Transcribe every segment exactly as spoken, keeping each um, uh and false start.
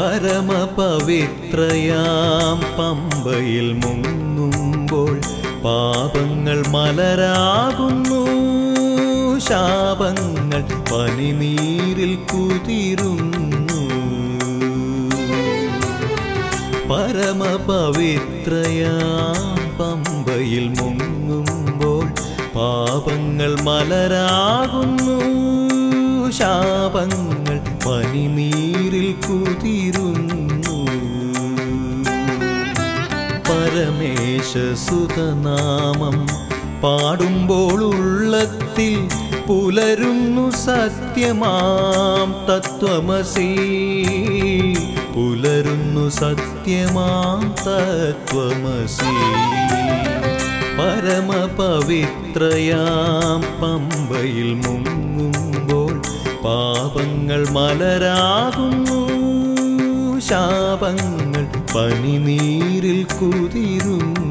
പരമപവിത്രയാം പമ്പയിൽ മുങ്ങുമ്പോൾ പാപങ്ങൾ മലരാകുന്നു, ശാപങ്ങൾ പനിനീരിൽ കുതിരുന്നു. പരമപവിത്രയാം പമ്പയിൽ മുങ്ങുമ്പോൾ പാപങ്ങൾ മലരാകുന്നു, ശാപങ്ങൾ പനിനീരിൽ കുതിരുന്നു. പരമേശസുതനാമം പാടുമ്പോൾ ഉള്ളത്തിൽ പുലരുന്നു സത്യമാം തത്വമസി, പുലരുന്നു സത്യമാം തത്വമസി. പരമപവിത്രയാം പമ്പയിൽ മുങ്ങുമ്പോൾ പാപങ്ങൾ മലരാകുന്നു, ശാപങ്ങൾ പനിനീരിൽ കുതിരുന്നു.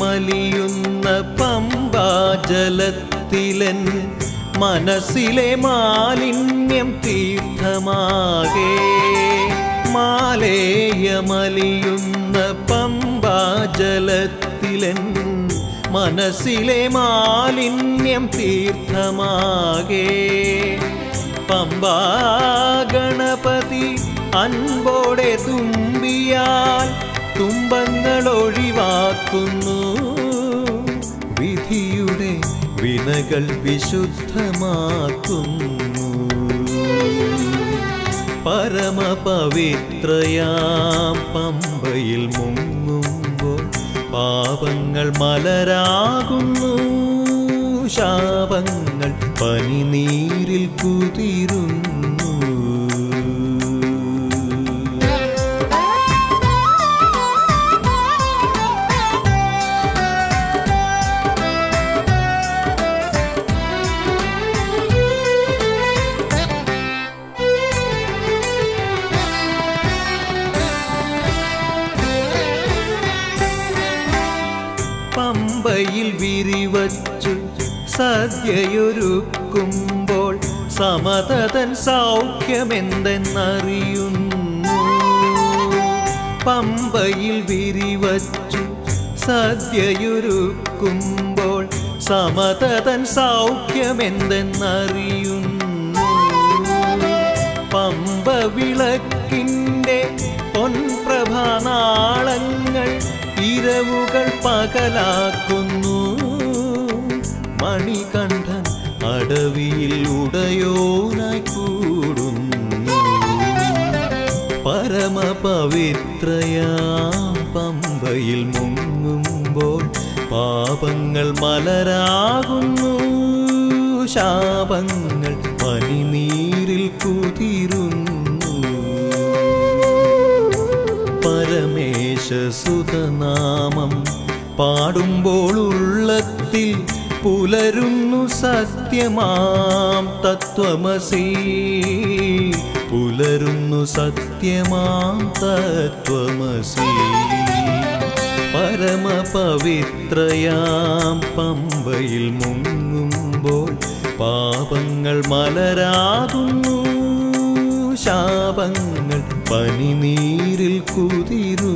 മലിയുന്ന പമ്പാജലത്തിലൻ മനസ്സിലെ മാലിന്യം തീർത്ഥമാകെ, മാലേയമലിയുന്ന പമ്പാജലത്തിലൻ മനസ്സിലെ മാലിന്യം തീർത്ഥമാകെ. പമ്പാ ഗണപതി അൻപോടെ തുമ്പിയാൽ തുമ്പങ്ങളൊഴിവാക്കുന്നു, വിധിയുടെ വിനകൾ വിശുദ്ധമാക്കുന്നു. പരമപവിത്രയാം പമ്പയിൽ മുങ്ങുമ്പോൾ പാപങ്ങൾ മലരാകുന്നു, ശാപങ്ങൾ പനിനീരിൽ കുതിരുന്നു. പമ്പയിൽ വിരിവച്ചു സദ്യയൊരുക്കുമ്പോൾ സമതൻ സൗഖ്യമെന്തെന്നറിയുന്നു, പമ്പയിൽ വിരിവച്ചു സദ്യയൊരുക്കുമ്പോൾ സമതൻ സൗഖ്യമെന്തെന്നറിയുന്നു. പമ്പ വിളക്കിൻ്റെ പൊൻപ്രഭാനാളങ്ങൾ ഇരവുകൾ പകലാക്കുന്നു, മണികണ്ഠൻ അടവിയിൽ ഉടയോനായി കൂടുന്നു. പരമപവിത്രയാം പമ്പയിൽ മുങ്ങുമ്പോൾ പാപങ്ങൾ മലരാകുന്നു, ശാപങ്ങൾ പനിനീരിൽ കുതിരുന്നു. പരമേശസുതനാമം പാടുമ്പോൾ ഉള്ളത്തിൽ പുലരുന്നു സത്യമാം തത്വമസി, പുലരുന്നു സത്യമാം തത്വമസി. പരമപവിത്രയാം പമ്പയിൽ മുങ്ങുമ്പോൾ പാപങ്ങൾ മലരാകുന്നു, ശാപങ്ങൾ പനിനീരിൽ കുതിരുന്നു.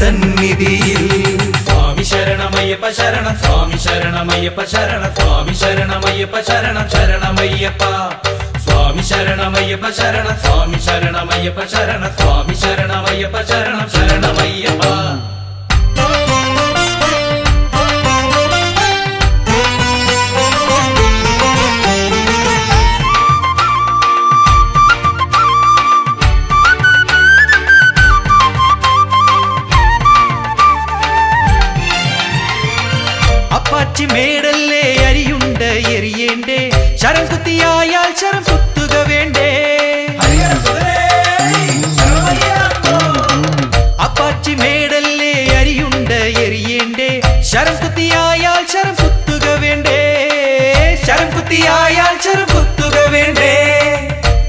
സന്നിധി स्वामी शरणमय्यप्पा शरणं स्वामी शरणमय्यप्पा शरणं स्वामी शरणमय्यप्पा शरणं शरणमय्यप्पा स्वामी शरणमय्यप्पा शरणं स्वामी शरणमय्यप्पा शरणं स्वामी शरणमय्यप्पा शरणं शरणमय्यप्पा मेडले अरियुंड एरियेंडे शरण कुतियायाल शरण कुत्तुग वेंडे अपाची मेडले अरियुंड एरियेंडे शरण कुतियायाल शरण कुत्तुग वेंडे शरण कुतियायाल शरण कुत्तुग वेंडे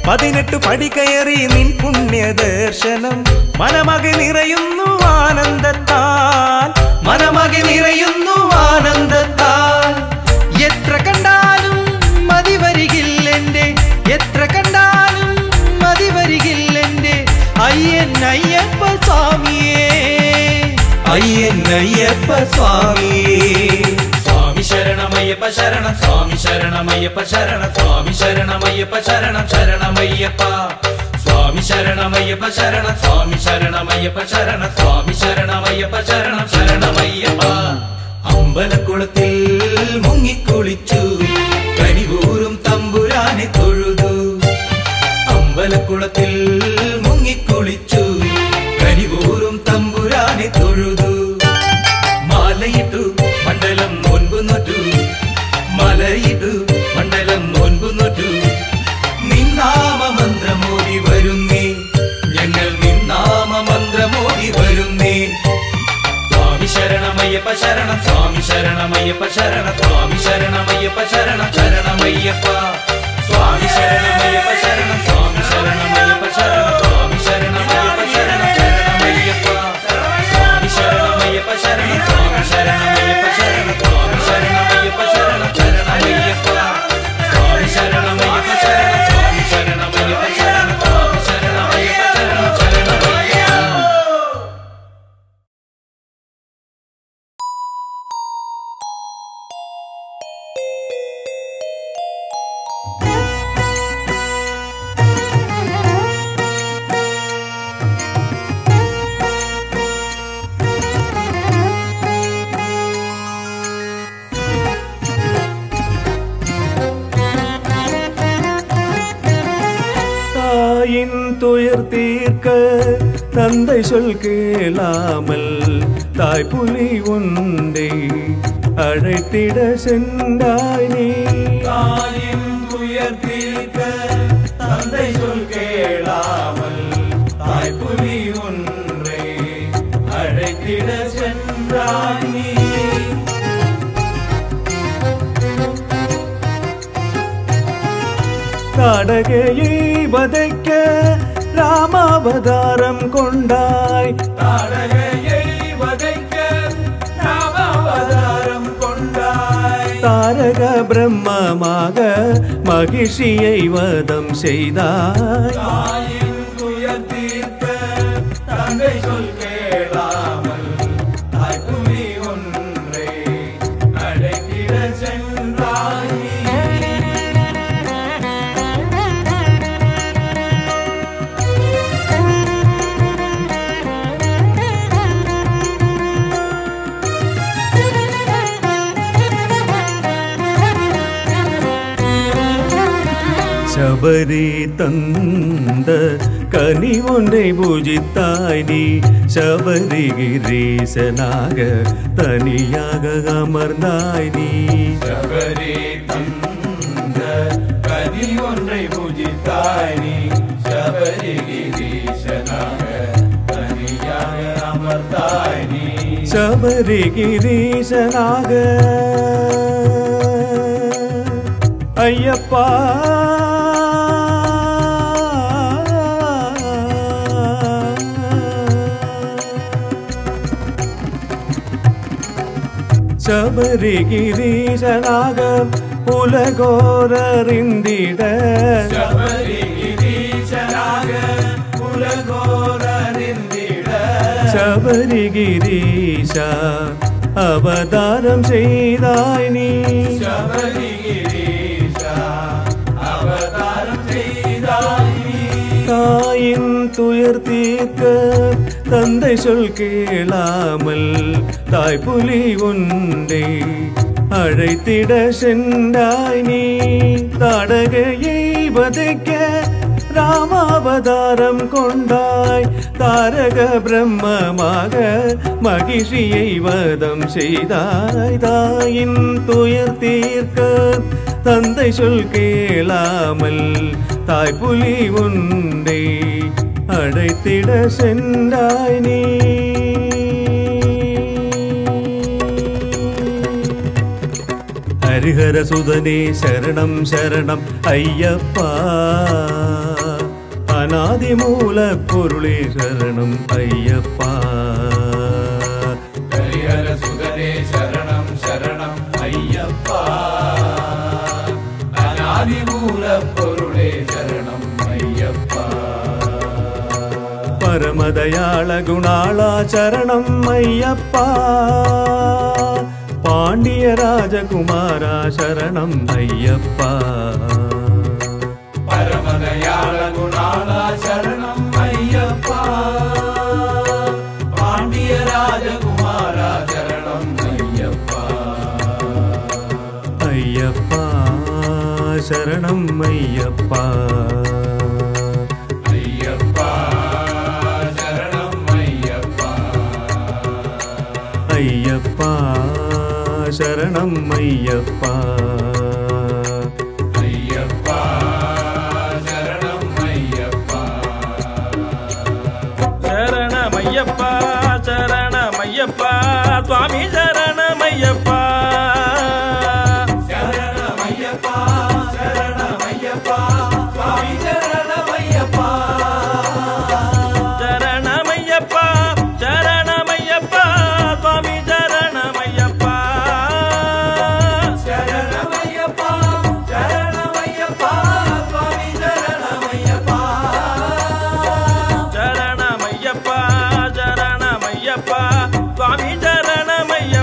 पदिनेट्टु पडिकयरी निन पुण्य दर्शनम मनमगे निरयुन्नु आनंदत्ताल मनमगे निरयुन्नु आनंदत्ताल एत्र कंडालुम मदि वरिगिल्लेंडे एत्र कंडालुम मदि वरिगिल्लेंडे अय्यन अय्यप्पा स्वामिये अय्यन अय्यप्पा स्वामिये शरणमय्यप्पा शरणं स्वामी शरणमय्यप्पा शरणं स्वामी शरणमय्यप्पा शरणं शरणमय्यप्पा स्वामी शरणमय्यप्पा शरणं स्वामी शरणमय्यप्पा शरणं स्वामी शरणमय्यप्पा शरणं शरणमय्यप्पा അമ്പലക്കുളത്തിൽ മുങ്ങിക്കുളിച്ചു കണികൂരും തമ്പുരാനെ തൊഴുതു അമ്പലക്കുളത്തിൽ മുങ്ങിക്കുളിച്ചു കണികൂരും തമ്പുരാനെ തൊഴുതു മാലയിട്ടു മണ്ഡലം ഒൻപുനൊറ്റു മലയിട്ടു മണ്ഡലം ഒൻപുനൊറ്റു നിന്നാമ മന്ത്രമോടി വരുന്നേ ഞങ്ങൾ നിന്നാമ മന്ത്രമോടി വരുന്നേ स्वामी शरणमय्यप्पा शरणं स्वामी शरणमय्यप्पा शरणं स्वामी शरणमय्यप्पा शरणं शरणमय्यप्पा स्वामी शरणमय्यप्पा शरणं स्वामी शरणमय्यप्पा शरणं स्वामी शरणमय्यप्पा शरणं शरणमय्यप्पा स्वामी शरणमय्यप्पा शरणं स्वामी शरणमय्यप्पा शरणं स्वामी शरणमय्यप्पा शरणं शरणमय्यप्पा स्वामी शरणमय्यप्पा शरणं स्वामी शरणमय्यप्पा शरणं स्वामी शरणमय्यप्पा शरणं शरणमय्यप्पा தந்தை சொல் கேளாமல் தாய் புலி உண்டை அழைத்திட சென்றாய் நீ தாயின் துயர் தீர்க்க தந்தை சொல் கேளாமல் தாய் புலி ஒன்றை அழைத்திட சென்றாய் நீ காடகையை வதைக்க रामावतारं कोंडाय तारगयै वदैक रामावतारं कोंडाय तारग ब्रह्ममाग महिषियै वदं செய்தாய் தாயின் துயர் தீர்க்க தந்தை சொல் கேளாமல் தாய் புலி ஒன்றை அழைத்திட சென்றாய் शबरी तंद कनिवोंडे पूजितायनी शबरी गिरीशनाग तनियाग अमरनायनी शबरी तंद कनिवोंडे पूजितायनी शबरी गिरीशनाग तनियाग अमरनायनी शबरी गिरीशनाग अय्यप्पा शबरी गिरीशनाग उलगोरिंदिड शबरी गिरीशनाग उलगोरिंदिड ശബരിഗിരീശ അവതാരം ചെയ്തായി നീ ശബരിഗിരീശ അവതാരം ചെയ്തായി നീ തായിൻ തുയർത്തീർക്ക തന്തെ சொல் കേളാമൽ തായ് പുലി ഉണ്ടേ അഴൈത്തിട சென்றாய் നീ തടകയെ വധിക്ക रामावतारम कोंडाय तारक ब्रह्ममाग महिषियै वधम सेयदाय तायिन तुयर् तीर्क तंदै सोल् केळामल ताय पुलि उण्डे अडैतिड सेन्राय नी हरिहर सुदने शरणं शरणं अय्यप्पा अनादि मूल पोरुळे शरणं अय्यप्पा हरिहर सुदने शरणं शरणं अय्यप्पा अनादि मूल पोरुळे शरणं अय्यप्पा परमदयाळ गुणाळ शरणं अय्यप्पा पांडिय राजकुमार शरणं अय्यप्पा परम दयाल गुणाल शरणं अय्यप्पा पांडिय राजकुमार शरणं अय्यप्पा अय्यप्पा शरणं अय्यप्पा अय्यप्पा शरणं अय्यप्पा अय्यप्पा शरणं अय्यप्पा अय्यप्पा शरणं अय्यप्पा शरणं अय्यप्पा शरणं अय्यप्पा स्वामी शरणं अय्यप्पा शरणं अय्यप्पा शरणं अय्यप्पा स्वामी शरणं अय्यप्पा शरणं अय्यप्पा शरणं अय्यप्पा स्वामी शरणं अय्यप्पा स्वामी शरणमय्या।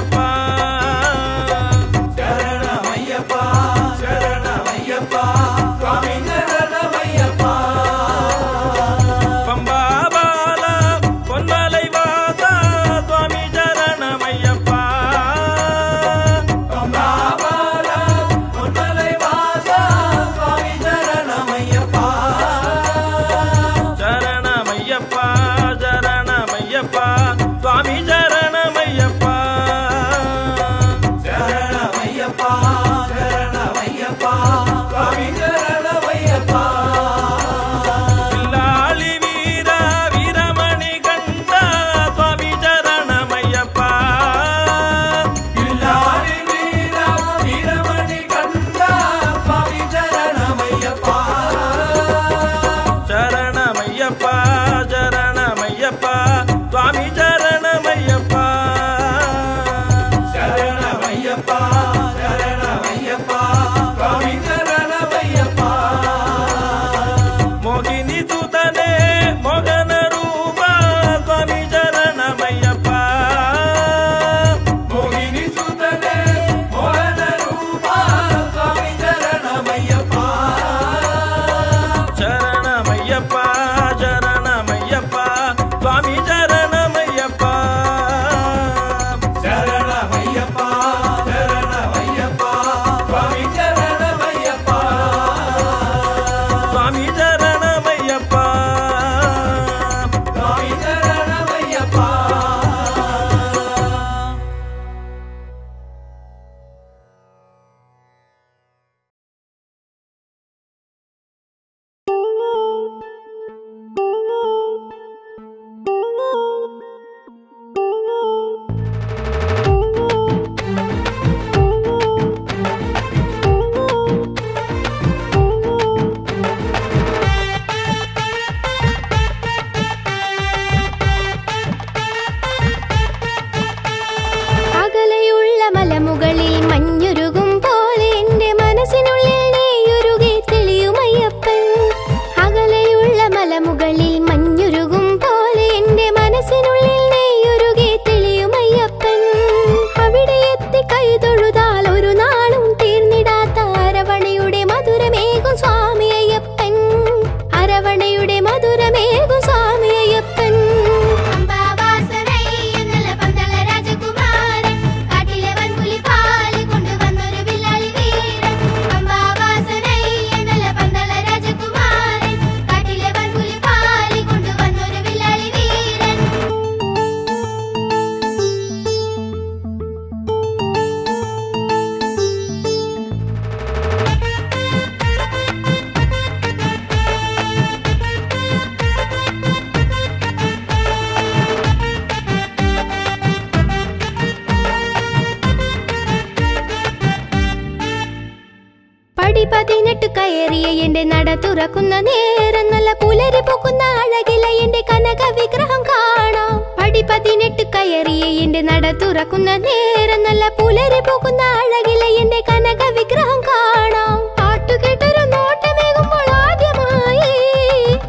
പതിനെട്ട് കയറിയ എൻ്റെ നട തുറക്കുന്ന നേരം നല്ല പുലരി പൂക്കുന്ന അഴകില എൻ്റെ കനക വിഗ്രഹം കാണാം. പടി പതിനെട്ട് കയറിയ എൻ്റെ നട തുറക്കുന്ന നേരം നല്ല പുലരി പൂക്കുന്ന അഴകില എൻ്റെ കനക വിഗ്രഹം കാണാം. പാട്ടുകേട്ടൊരു നോട്ടമേകുമ്പോൾ ആദ്യമായി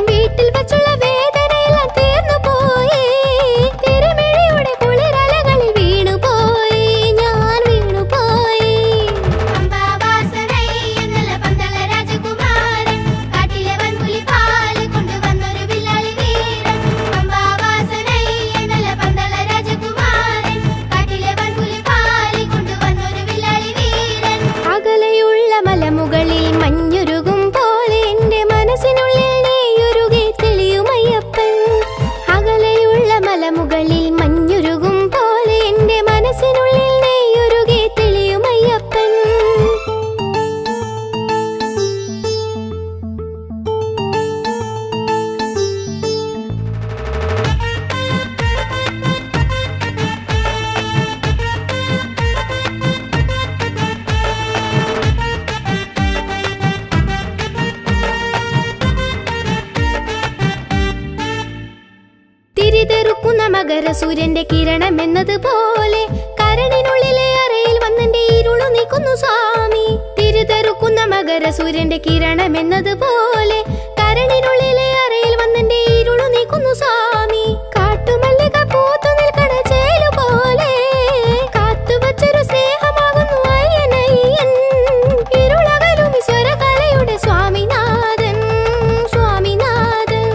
വീട്ടിൽ വച്ചുള്ള വേദനയെല്ലാം തീർന്നു പോയി. തിരുമിഴിയുടെ കുളിരലകളിൽ വീണുപോയി ഞാൻ വീണുപോയി. അകലെയുള്ള മലമുകളിൽ മഞ്ഞുരുകും പോലെ എന്റെ മനസ്സിനുള്ളിൽ നീയുരുകി തെളിയും അയ്യപ്പൻ. അകലെയുള്ള മലമുകളിൽ മഞ്ഞുരുകും പോലെ എന്റെ മനസ്സിനുള്ളിൽ നീയുരുകി തെളിയും അയ്യപ്പൻ. തിരിതെറുക്കുന്ന മകര സൂര്യന്റെ കിരണം എന്നതുപോലെ കരടിനുള്ളിലെ അരയിൽ വന്നെന്റെ ഇരുളു നീക്കുന്നു സ്വാമി. തിരിതെറുക്കുന്ന മകര സൂര്യന്റെ കിരണം എന്നതുപോലെ കരടിനുള്ളിലെ അരയിൽ വന്നെന്റെ ഇരുളു നീക്കുന്നു സ്വാമി. കാട്ടുമല്ലിക പൂത്തു നിൽക്കണ ചേലു പോലെ കാത്തുവച്ചൊരു സ്നേഹമാകുന്നു അയ്യനയ്യൻ. ഇരുളകലും ഈശ്വരകലയുടെ സ്വാമിനാഥൻ സ്വാമിനാഥൻ.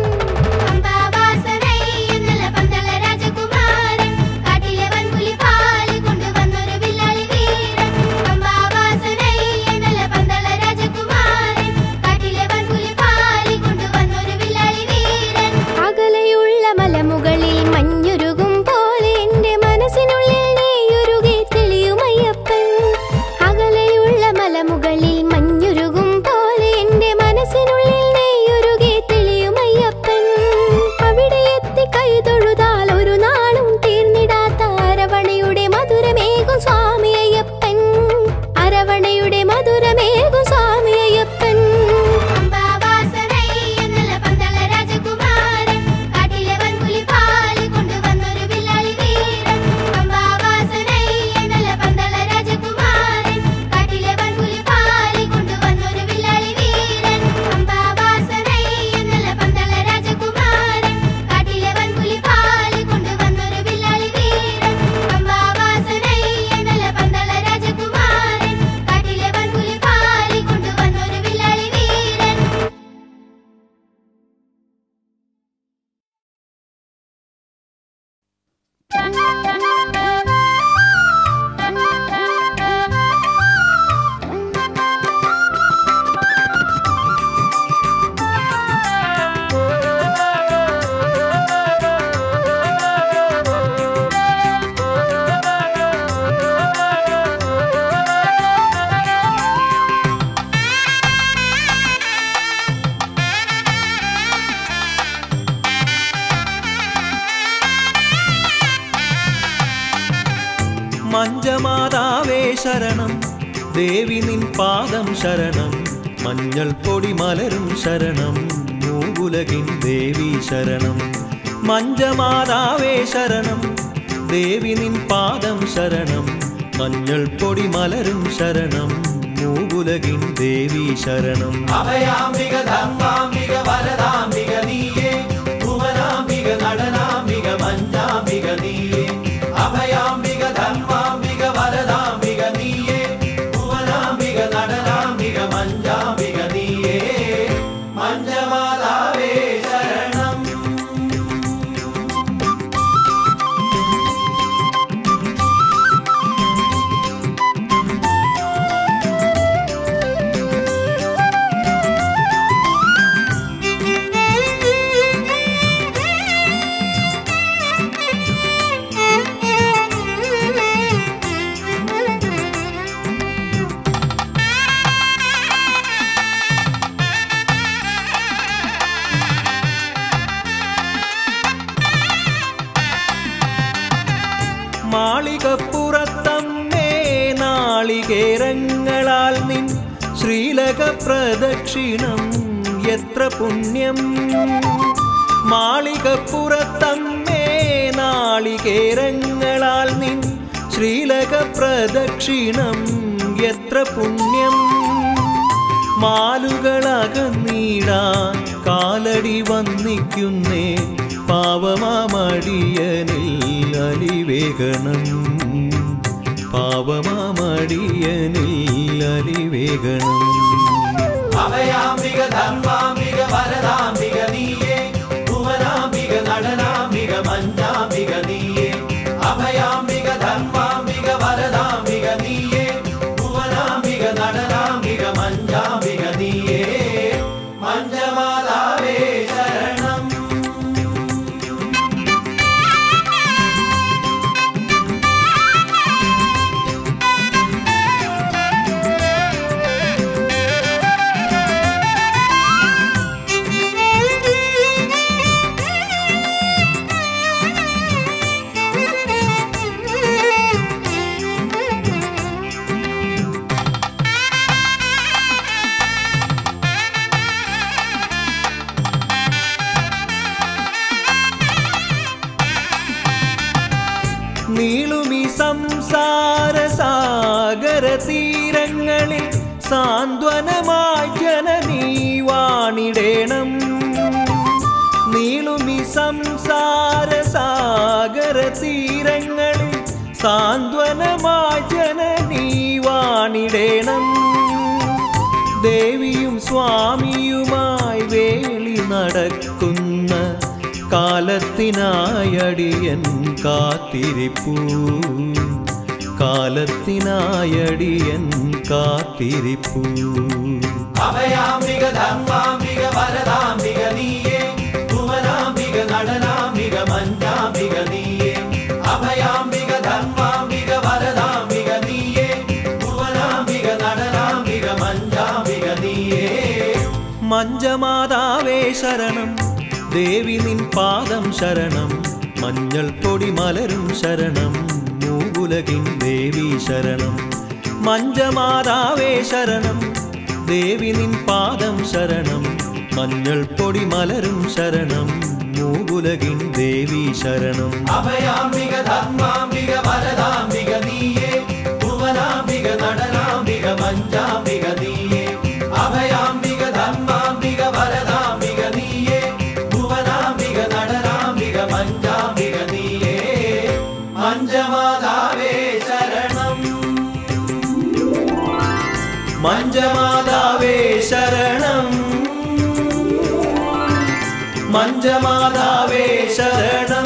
അകലെയുള്ള മലമുകളിൽ മഞ്ഞുരുകും പോലെ എന്റെ മനസ്സിനുള്ളിൽ നീയുരുകി തെളിയും അയ്യപ്പൻ. അകലെയുള്ള മലമുകളിൽ മഞ്ഞുരുകും പോലെ എന്റെ മനസ്സിനുള്ളിൽ നീയുരുകി തെളിയും അയ്യപ്പൻ. അവിടെ എത്തി കൈതൊഴുതാൽ ഒരു നാളും തീർന്നിടാത്ത അരവണയുടെ മധുരമേകും സ്വാമി അയ്യപ്പൻ. അരവണയുടെ മധുരമേകും സ്വാമി അയ്യപ്പൻ. മഞ്ജമാതാവേ ശരണം, ദേവി നിൻ പാദം ശരണം, മഞ്ഞൾ പൊടി മലരും ശരണം, മൂകുലകിൻ ദേവി ശരണം. മഞ്ജമാതാവേ ശരണം, ദേവി നിൻ പാദം ശരണം, മഞ്ഞൾ പൊടി മലരും ശരണം, മൂകുലകിൻ ദേവി ശരണം. അഭയാംബിക ധർമാംബിക വരദാംബിക നീയേ, ഭുവനാംബിക നടനാംബിക മഞ്ഞാംബിക നീയേ. അഭയാംബിക ധർമാംബിക വരദാംബിക നീയേ, ഭുവനാംബിക നടനാംബിക മഞ്ജാംബിക നീയേ. മഞ്ജമാതാവേ ശരണം. श्रीलग प्रदक्षिणं यत्र पुण्यं मालिकपुरत्तम्मे नालिकेरंगळाल निन् श्रीलग प्रदक्षिणं यत्र पुण्यं मालुगळगन्नीडान् कालडी वन्निक्कुन्ने पावमामडियनिल अलिवेगणं पावमामडियनिल अलिवेगणं अभयाम्बिक धर्माम्बिक वरदाम्बिक नीये भुवनाम्बिक नडनाम्बिक मञ्जाम्बिक नीये अभयाम्बिक धर्माम्बिक वरदाम्बिक नीये भुवनाम्बिक नडनाम्बिक मञ्जाम्बिक नीये मञ्जमालावे സാന്ത്വനമായി ജനനീ വാണിടേണം നീളുമീ സംസാരസാഗരതീരങ്ങളിൽ സാന്ത്വനമായി ജനനീ വാണിടേണം ദേവിയും സ്വാമിയുമായി വേളി നടക്കുന്ന കാലത്തിനായടിയൻ കാത്തിരിപ്പൂ കാലത്തിനായടിയൻ കാത്തിരിപ്പൂ അഭയാംബിക ധർമാംബിക വരദാംബിക നീയേ ഭുവനാംബിക നടനാംബിക മഞ്ജാംബിക നീയേ അഭയാംബിക ധർമാംബിക വരദാംബിക നീയേ ഭുവനാംബിക നടനാംബിക മഞ്ജാംബിക നീയേ മഞ്ജമാതാവേ ശരണം ദേവി നിൻ പാദം ശരണം മഞ്ഞൾ പൊടി മലരും ശരണം മൂവുലകിൻ ദേവി ശരണം മഞ്ജമാതാവേ ശരണം ദേവി നിൻ പാദം ശരണം മഞ്ഞൾ പൊടി മലരും ശരണം മൂവുലകിൻ ദേവി ശരണം അഭയാംബിക ധർമാംബിക വരദാംബിക നീയേ ഭുവനാംബിക നടനാംബിക മഞ്ജാംബിക നീയേ അഭയാംബിക ധർമാംബിക വരദാംബിക നീയേ ഭുവനാംബിക നടനാംബിക മഞ്ജാംബിക നീയേ മഞ്ജമാതാവേ ശരണം മഞ്ജമാതാവേ ശരണം മഞ്ജമാതാവേ ശരണം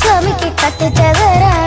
स्वामी के पट जगरा।